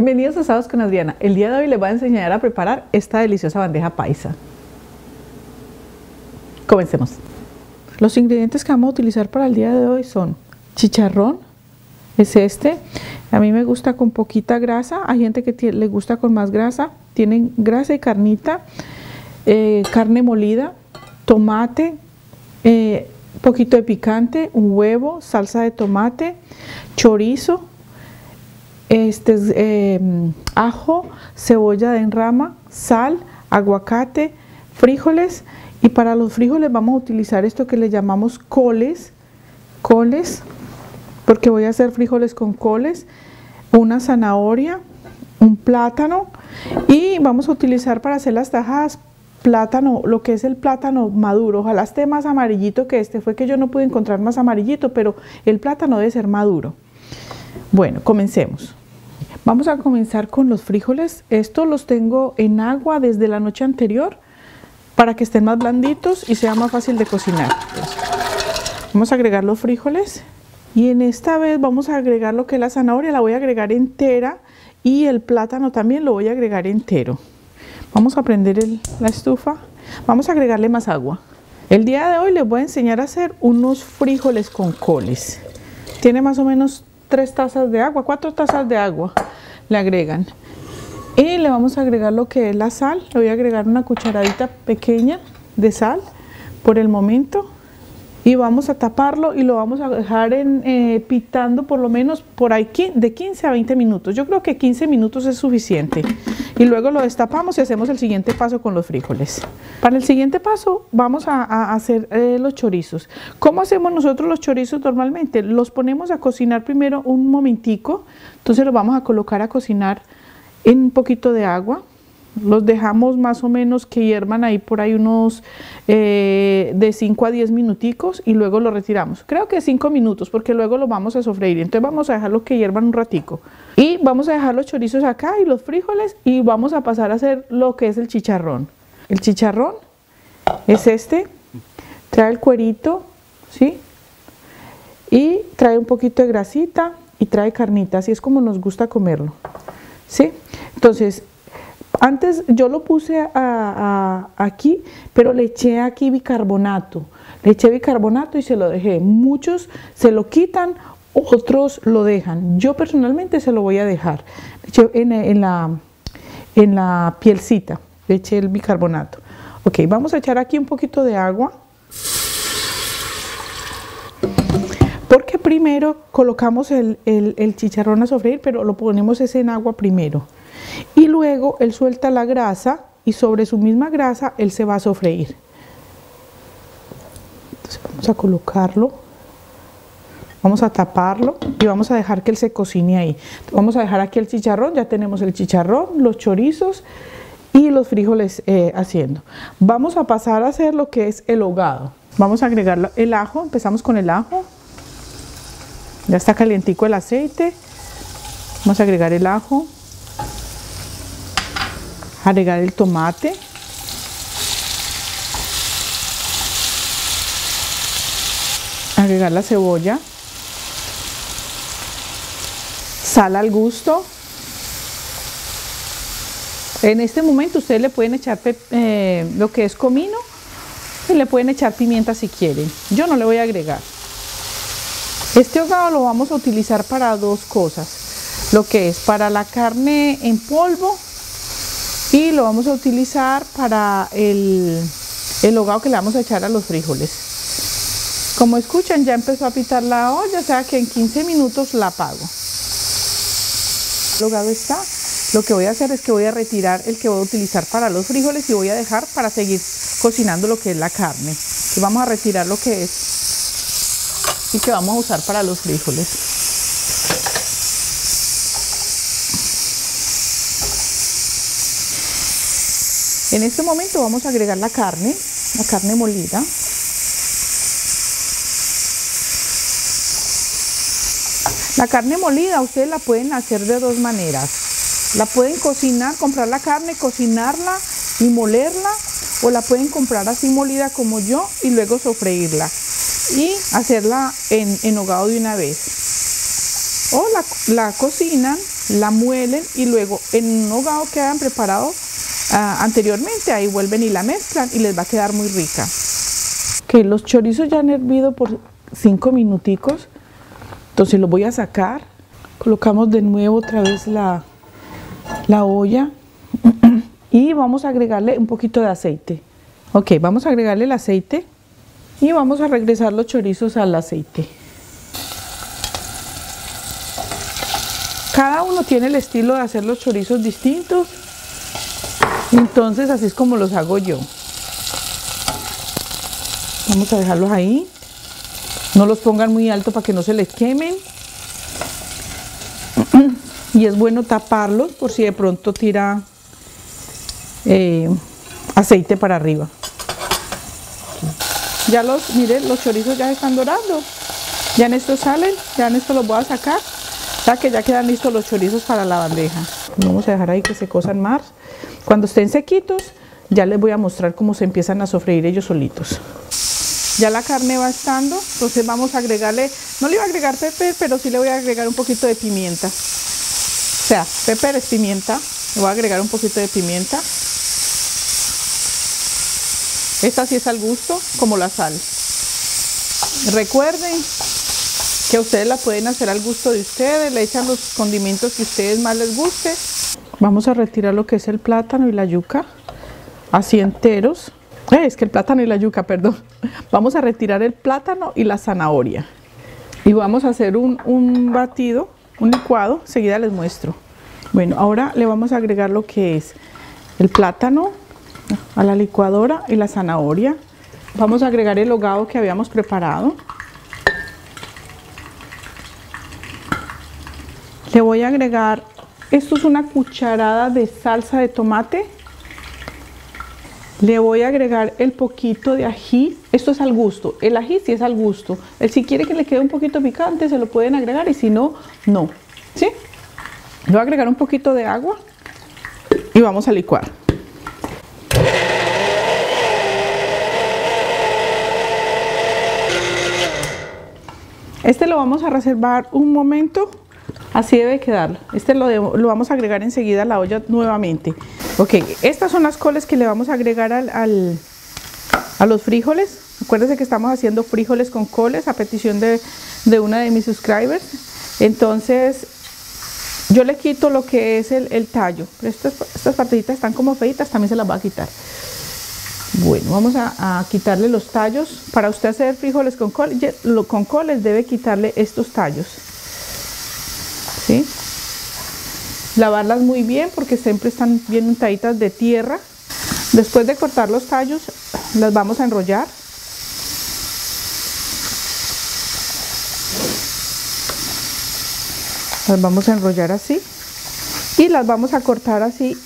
Bienvenidos a Sabados con Adriana. El día de hoy les voy a enseñar a preparar esta deliciosa bandeja paisa. Comencemos. Los ingredientes que vamos a utilizar para el día de hoy son chicharrón, es este. A mí me gusta con poquita grasa, hay gente que le gusta con más grasa. Tienen grasa y carnita, carne molida, tomate, poquito de picante, un huevo, salsa de tomate, chorizo, ajo, cebolla en rama, sal, aguacate, frijoles. Y para los frijoles vamos a utilizar esto que le llamamos coles, porque voy a hacer frijoles con coles, una zanahoria, un plátano, y vamos a utilizar para hacer las tajadas plátano, lo que es el plátano maduro. Ojalá esté más amarillito que este, fue que yo no pude encontrar más amarillito, pero el plátano debe ser maduro. Bueno, comencemos. Vamos a comenzar con los frijoles. Estos los tengo en agua desde la noche anterior para que estén más blanditos y sea más fácil de cocinar. Vamos a agregar los frijoles y en esta vez vamos a agregar lo que es la zanahoria, la voy a agregar entera, y el plátano también lo voy a agregar entero. Vamos a prender la estufa, vamos a agregarle más agua. El día de hoy les voy a enseñar a hacer unos frijoles con coles. Tiene más o menos 3 tazas de agua, 4 tazas de agua le agregan. Y le vamos a agregar lo que es la sal, le voy a agregar una cucharadita pequeña de sal por el momento. Y vamos a taparlo y lo vamos a dejar pitando por lo menos por ahí de 15 a 20 minutos. Yo creo que 15 minutos es suficiente. Y luego lo destapamos y hacemos el siguiente paso con los frijoles. Para el siguiente paso vamos a hacer los chorizos. ¿Cómo hacemos nosotros los chorizos normalmente? Los ponemos a cocinar primero un momentico. Entonces los vamos a colocar a cocinar en un poquito de agua. Los dejamos más o menos que hiervan ahí por ahí unos de 5 a 10 minuticos y luego lo retiramos. Creo que 5 minutos porque luego los vamos a sofreír. Entonces vamos a dejarlos que hiervan un ratico. Y vamos a dejar los chorizos acá y los frijoles y vamos a pasar a hacer lo que es el chicharrón. El chicharrón es este, trae el cuerito, ¿sí? Y trae un poquito de grasita y trae carnita, así es como nos gusta comerlo, ¿sí? Entonces, antes yo lo puse aquí, pero le eché aquí bicarbonato. Le eché bicarbonato y se lo dejé. Muchos se lo quitan, otros lo dejan. Yo personalmente se lo voy a dejar. Le eché en la pielcita, le eché el bicarbonato. Ok, vamos a echar aquí un poquito de agua. Porque primero colocamos el chicharrón a sofreír, pero lo ponemos ese en agua primero. Y luego él suelta la grasa y sobre su misma grasa él se va a sofreír. Entonces vamos a colocarlo, vamos a taparlo y vamos a dejar que él se cocine ahí. Entonces vamos a dejar aquí el chicharrón, ya tenemos el chicharrón, los chorizos y los frijoles haciendo. Vamos a pasar a hacer lo que es el ahogado. Vamos a agregar el ajo, empezamos con el ajo. Ya está calientico el aceite, vamos a agregar el ajo. Agregar el tomate, agregar la cebolla, sal al gusto. En este momento ustedes le pueden echar lo que es comino y le pueden echar pimienta si quieren. Yo no le voy a agregar. Este ahogado lo vamos a utilizar para dos cosas, lo que es para la carne en polvo y lo vamos a utilizar para el ahogado que le vamos a echar a los frijoles. Como escuchan, ya empezó a pitar la olla, o sea que en 15 minutos la apago. El ahogado está. Lo que voy a hacer es que voy a retirar el que voy a utilizar para los frijoles y voy a dejar para seguir cocinando lo que es la carne. Entonces vamos a retirar lo que es y que vamos a usar para los frijoles. En este momento vamos a agregar la carne molida. La carne molida ustedes la pueden hacer de dos maneras. La pueden cocinar, comprar la carne, cocinarla y molerla, o la pueden comprar así molida como yo y luego sofreírla y hacerla en ahogado de una vez. O la cocinan la muelen y luego en un hogao que hayan preparado anteriormente, ahí vuelven y la mezclan y les va a quedar muy rica. Que los chorizos ya han hervido por 5 minuticos, entonces los voy a sacar. Colocamos de nuevo otra vez la olla y vamos a agregarle un poquito de aceite. Ok, vamos a agregarle el aceite y vamos a regresar los chorizos al aceite. Cada uno tiene el estilo de hacer los chorizos distintos, entonces así es como los hago yo. Vamos a dejarlos ahí, no los pongan muy alto para que no se les quemen. Y es bueno taparlos por si de pronto tira aceite para arriba. Ya miren, los chorizos ya se están dorando. Ya en esto salen, ya en esto los voy a sacar. Ya que ya quedan listos los chorizos para la bandeja. Vamos a dejar ahí que se cosan más. Cuando estén sequitos, ya les voy a mostrar cómo se empiezan a sofreír ellos solitos. Ya la carne va estando, entonces vamos a agregarle, no le iba a agregar pepper, pero sí le voy a agregar un poquito de pimienta. O sea, pepper es pimienta, le voy a agregar un poquito de pimienta. Esta sí es al gusto, como la sal. Recuerden que ustedes la pueden hacer al gusto de ustedes, le echan los condimentos que ustedes más les guste. Vamos a retirar lo que es el plátano y la yuca, así enteros. Es que el plátano y la yuca, perdón. Vamos a retirar el plátano y la zanahoria. Y vamos a hacer un batido, un licuado, enseguida les muestro. Bueno, ahora le vamos a agregar lo que es el plátano a la licuadora y la zanahoria. Vamos a agregar el hogao que habíamos preparado. Le voy a agregar, esto es una cucharada de salsa de tomate. Le voy a agregar el poquito de ají, esto es al gusto, el ají sí es al gusto. Si quiere que le quede un poquito picante se lo pueden agregar y si no, no. ¿Sí? Le voy a agregar un poquito de agua y vamos a licuar. Este lo vamos a reservar un momento, así debe quedar. Este lo vamos a agregar enseguida a la olla nuevamente. Ok, estas son las coles que le vamos a agregar a los frijoles. Acuérdense que estamos haciendo frijoles con coles a petición de una de mis subscribers. Entonces, yo le quito lo que es el tallo. Pero estas partecitas están como feitas, también se las va a quitar. Bueno, vamos a quitarle los tallos. Para usted hacer frijoles con coles debe quitarle estos tallos. ¿Sí? Lavarlas muy bien porque siempre están bien untaditas de tierra. Después de cortar los tallos, las vamos a enrollar. Las vamos a enrollar así y las vamos a cortar así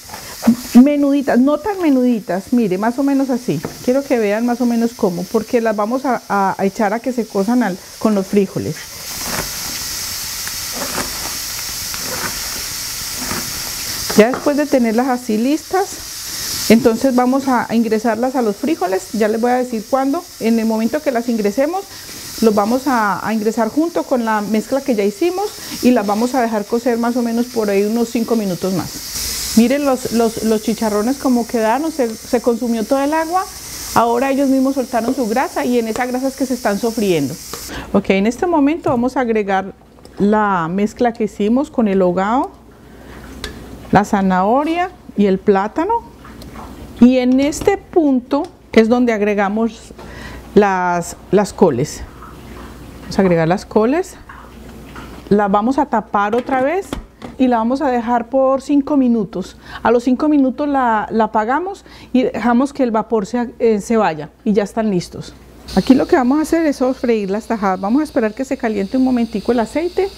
menuditas, no tan menuditas, mire, más o menos así. Quiero que vean más o menos cómo, porque las vamos a echar a que se cosan con los frijoles. Ya después de tenerlas así listas, entonces vamos a ingresarlas a los frijoles. Ya les voy a decir cuándo. En el momento que las ingresemos, los vamos a ingresar junto con la mezcla que ya hicimos y las vamos a dejar cocer más o menos por ahí unos 5 minutos más. Miren los chicharrones como quedaron, se consumió todo el agua. Ahora ellos mismos soltaron su grasa y en esa grasa es que se están sofriendo. Ok, en este momento vamos a agregar la mezcla que hicimos con el hogao, la zanahoria y el plátano, y en este punto es donde agregamos las coles. Vamos a agregar las coles, las vamos a tapar otra vez y la vamos a dejar por 5 minutos. A los 5 minutos la apagamos y dejamos que el vapor se vaya y ya están listos. Aquí lo que vamos a hacer es sofreír las tajadas. Vamos a esperar que se caliente un momentico el aceite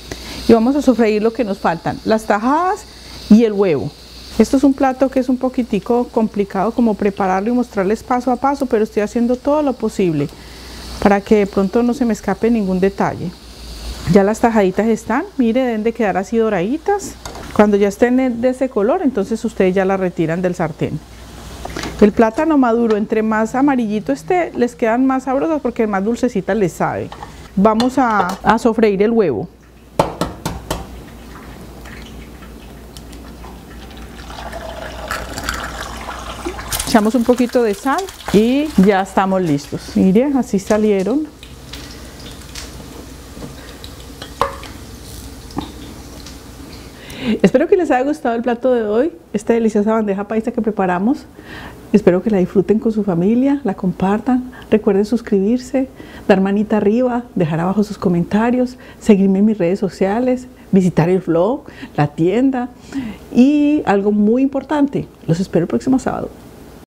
y vamos a sofreír lo que nos faltan, las tajadas y el huevo. Esto es un plato que es un poquitico complicado como prepararlo y mostrarles paso a paso, pero estoy haciendo todo lo posible para que de pronto no se me escape ningún detalle. Ya las tajaditas están, mire, deben de quedar así doraditas. Cuando ya estén de ese color, entonces ustedes ya las retiran del sartén. El plátano maduro, entre más amarillito esté, les quedan más sabrosas porque más dulcecita les sabe. Vamos a sofreír el huevo. echamos un poquito de sal y ya estamos listos. Miren, así salieron. Espero que les haya gustado el plato de hoy, esta deliciosa bandeja paisa que preparamos. Espero que la disfruten con su familia, la compartan. Recuerden suscribirse, dar manita arriba, dejar abajo sus comentarios, seguirme en mis redes sociales, visitar el blog, la tienda y algo muy importante, los espero el próximo sábado.